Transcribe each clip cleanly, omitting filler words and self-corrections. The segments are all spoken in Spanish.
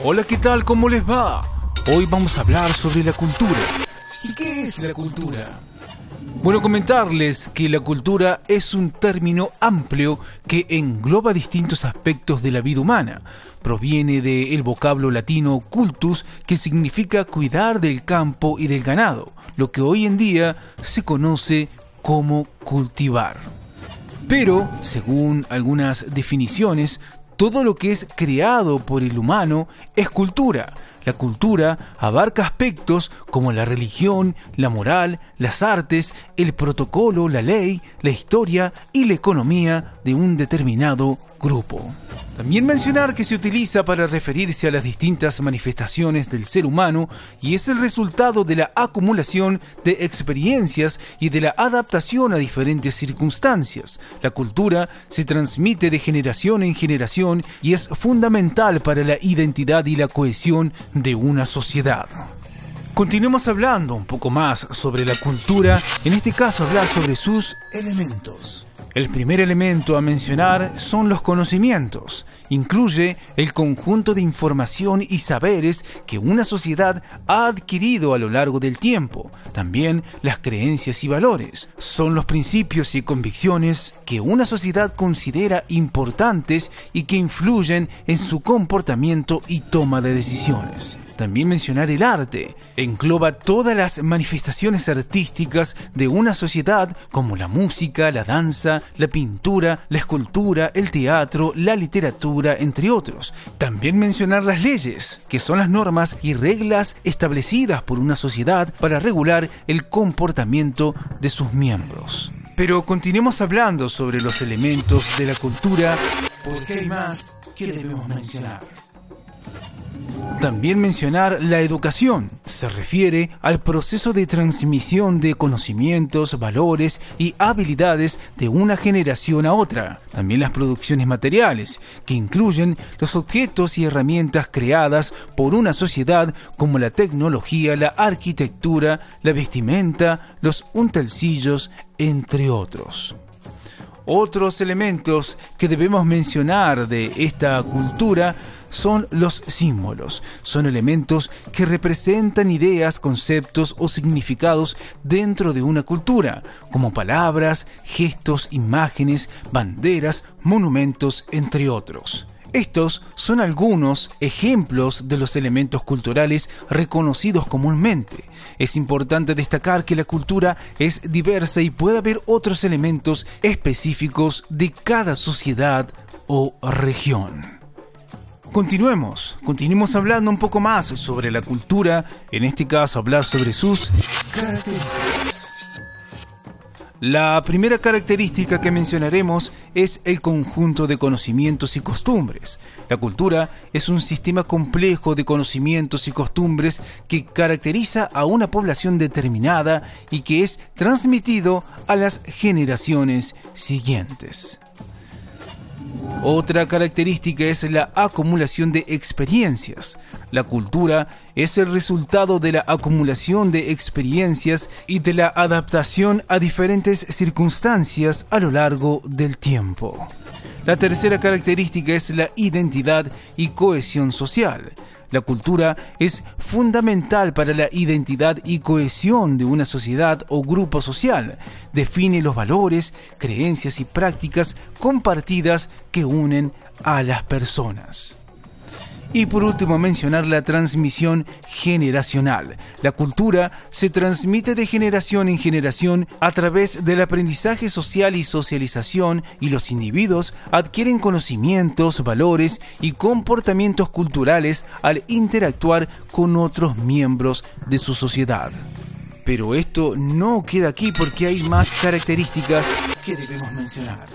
Hola, ¿qué tal? ¿Cómo les va? Hoy vamos a hablar sobre la cultura. ¿Y qué es la cultura? Bueno, comentarles que la cultura es un término amplio que engloba distintos aspectos de la vida humana. Proviene del vocablo latino cultus, que significa cuidar del campo y del ganado, lo que hoy en día se conoce como cultivar. Pero, según algunas definiciones, todo lo que es creado por el humano es cultura. La cultura abarca aspectos como la religión, la moral, las artes, el protocolo, la ley, la historia y la economía de un determinado grupo. También mencionar que se utiliza para referirse a las distintas manifestaciones del ser humano y es el resultado de la acumulación de experiencias y de la adaptación a diferentes circunstancias. La cultura se transmite de generación en generación y es fundamental para la identidad y la cohesión de una sociedad. Continuemos hablando un poco más sobre la cultura, en este caso hablar sobre sus elementos. El primer elemento a mencionar son los conocimientos. Incluye el conjunto de información y saberes que una sociedad ha adquirido a lo largo del tiempo. También las creencias y valores. Son los principios y convicciones que una sociedad considera importantes y que influyen en su comportamiento y toma de decisiones. También mencionar el arte. Engloba todas las manifestaciones artísticas de una sociedad como la música, la danza, la pintura, la escultura, el teatro, la literatura, entre otros. También mencionar las leyes, que son las normas y reglas establecidas por una sociedad para regular el comportamiento de sus miembros. Pero continuemos hablando sobre los elementos de la cultura, porque hay más que debemos mencionar. También mencionar la educación. Se refiere al proceso de transmisión de conocimientos, valores y habilidades de una generación a otra. También las producciones materiales, que incluyen los objetos y herramientas creadas por una sociedad como la tecnología, la arquitectura, la vestimenta, los utensilios, entre otros. Otros elementos que debemos mencionar de esta cultura son los símbolos. Son elementos que representan ideas, conceptos o significados dentro de una cultura, como palabras, gestos, imágenes, banderas, monumentos, entre otros. Estos son algunos ejemplos de los elementos culturales reconocidos comúnmente. Es importante destacar que la cultura es diversa y puede haber otros elementos específicos de cada sociedad o región. Continuemos hablando un poco más sobre la cultura, en este caso hablar sobre sus características. La primera característica que mencionaremos es el conjunto de conocimientos y costumbres. La cultura es un sistema complejo de conocimientos y costumbres que caracteriza a una población determinada y que es transmitido a las generaciones siguientes. Otra característica es la acumulación de experiencias. La cultura es el resultado de la acumulación de experiencias y de la adaptación a diferentes circunstancias a lo largo del tiempo. La tercera característica es la identidad y cohesión social. La cultura es fundamental para la identidad y cohesión de una sociedad o grupo social. Define los valores, creencias y prácticas compartidas que unen a las personas. Y por último, mencionar la transmisión generacional. La cultura se transmite de generación en generación a través del aprendizaje social y socialización, y los individuos adquieren conocimientos, valores y comportamientos culturales al interactuar con otros miembros de su sociedad. Pero esto no queda aquí, porque hay más características que debemos mencionar.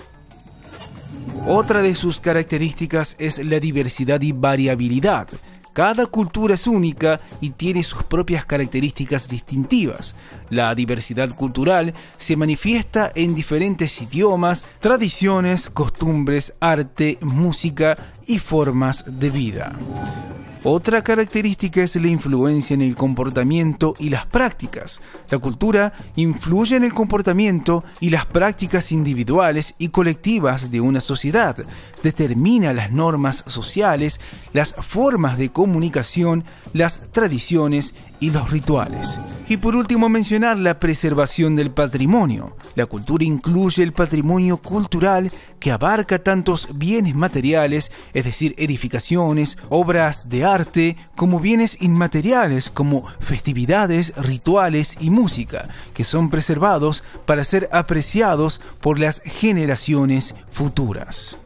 Otra de sus características es la diversidad y variabilidad. Cada cultura es única y tiene sus propias características distintivas. La diversidad cultural se manifiesta en diferentes idiomas, tradiciones, costumbres, arte, música y formas de vida. Otra característica es la influencia en el comportamiento y las prácticas. La cultura influye en el comportamiento y las prácticas individuales y colectivas de una sociedad. Determina las normas sociales, las formas de comunicación, las tradiciones y los rituales. Y por último, mencionar la preservación del patrimonio. La cultura incluye el patrimonio cultural que abarca tantos bienes materiales, es decir, edificaciones, obras de arte, como bienes inmateriales como festividades, rituales y música, que son preservados para ser apreciados por las generaciones futuras.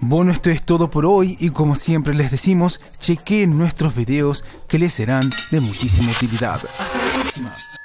Bueno, esto es todo por hoy y como siempre les decimos, chequen nuestros videos que les serán de muchísima utilidad. ¡Hasta la próxima!